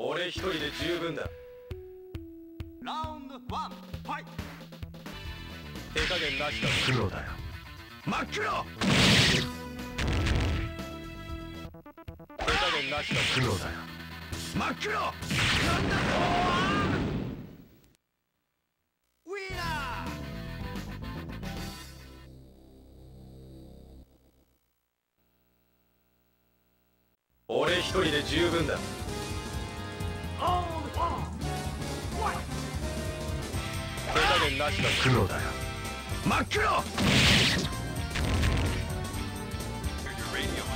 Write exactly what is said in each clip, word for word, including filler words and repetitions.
俺一人で十分だ。ラウンドワン、ファイト。手加減なしだ。黒だよ。真っ黒。手加減なしだ。黒だよ。真っ黒。なんだろう。ウィナー。俺一人で十分だ。黒だよ。真っ黒。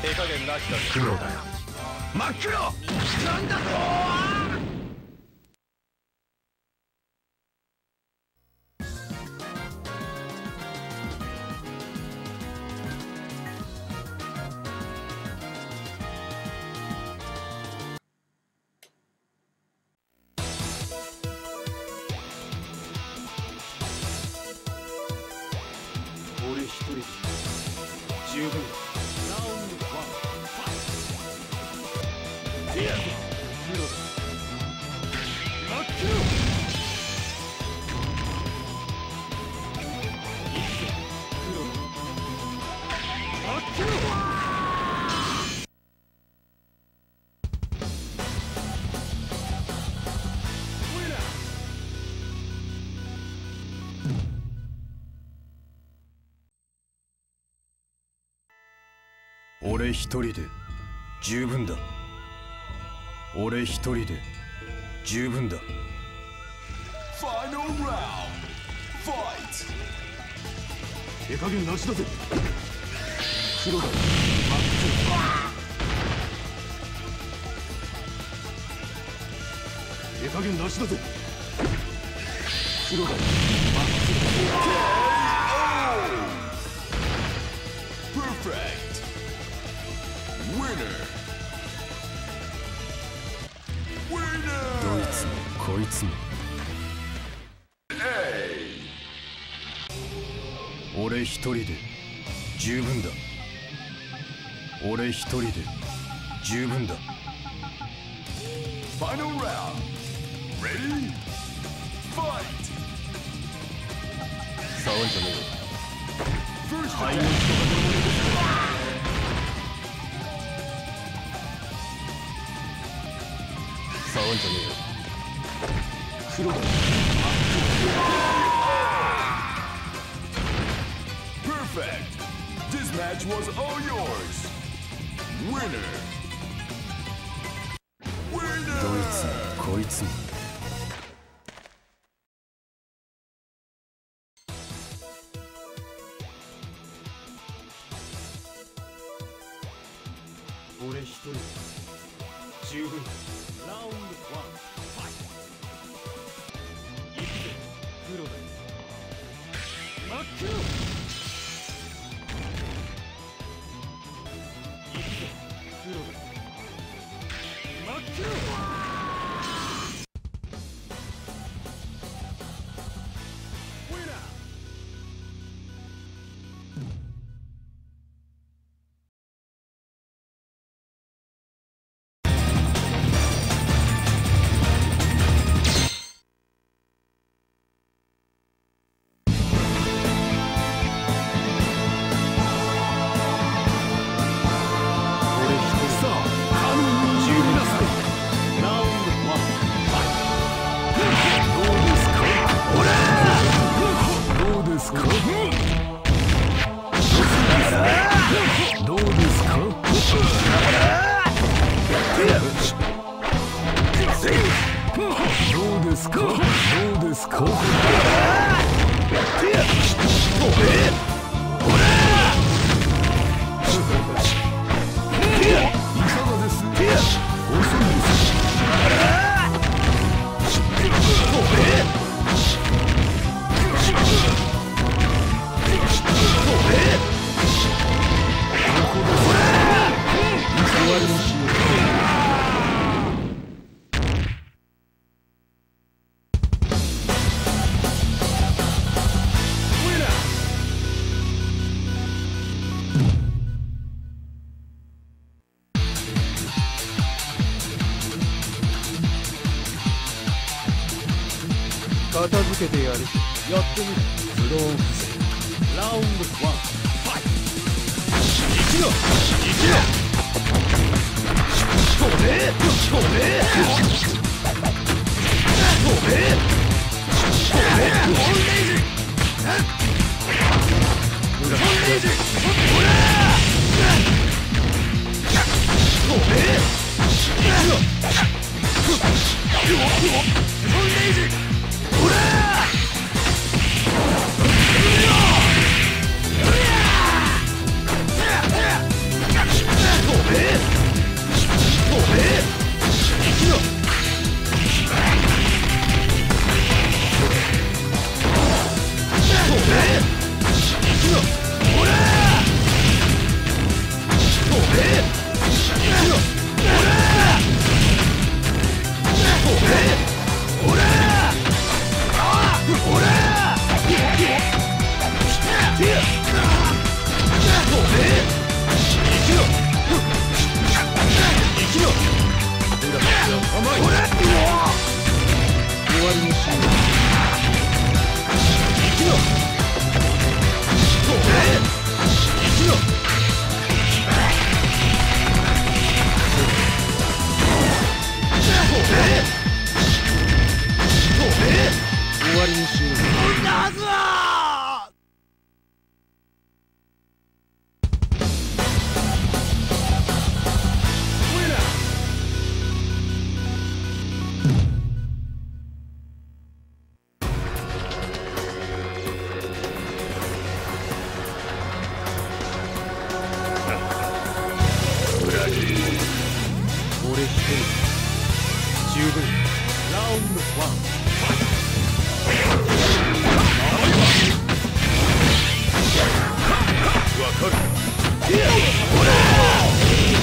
手加減なしだ。黒だよ。真っ黒。なんだと。俺一人で十分だ。俺一人で十分だ。ファイナルラウンド、ファイト。手加減なしだぜ。黒だ。真っ黒。手加減なしだぜ。黒だ。真っ黒。パーフェクト。ドイツもこいつも俺一人で十分だ。俺一人で十分だ。ファイナルラウンド、レディーファイト。騒いじゃねえ。敗因とか触んじゃねえよ。黒だ。Perfect. This match was all yours. Winner. Winner. どいつもこいつも。俺一人十分。ラウンドワン、ファイト。一手、黒だ。真っ黒。一手、黒だ。真っ黒。ウィナー。片付けてやる。やってみる。クローン不正。ラウンドワン、ファイト。行くよ。 分かる。